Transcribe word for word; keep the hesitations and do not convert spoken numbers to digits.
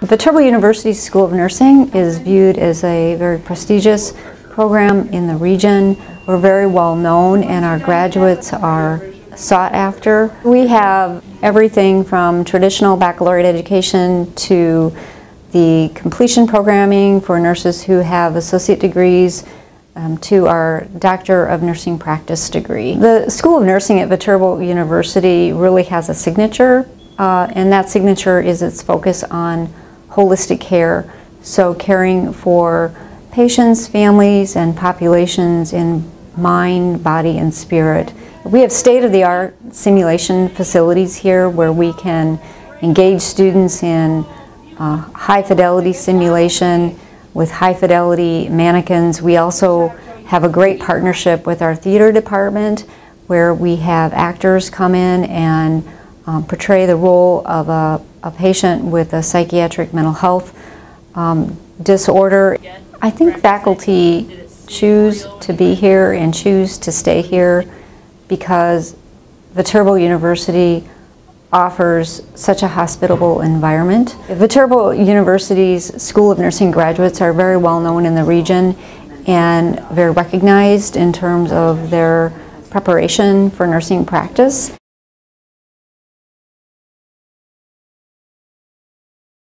Viterbo University School of Nursing is viewed as a very prestigious program in the region. We're very well known and our graduates are sought after. We have everything from traditional baccalaureate education to the completion programming for nurses who have associate degrees um, to our Doctor of Nursing Practice degree. The School of Nursing at Viterbo University really has a signature uh, and that signature is its focus on holistic care, so caring for patients, families, and populations in mind, body, and spirit. We have state-of-the-art simulation facilities here where we can engage students in uh, high-fidelity simulation with high-fidelity mannequins. We also have a great partnership with our theater department where we have actors come in and um, portray the role of a, a patient with a psychiatric mental health um, disorder. I think faculty choose to be here and choose to stay here because Viterbo University offers such a hospitable environment. Viterbo University's School of Nursing graduates are very well known in the region and very recognized in terms of their preparation for nursing practice.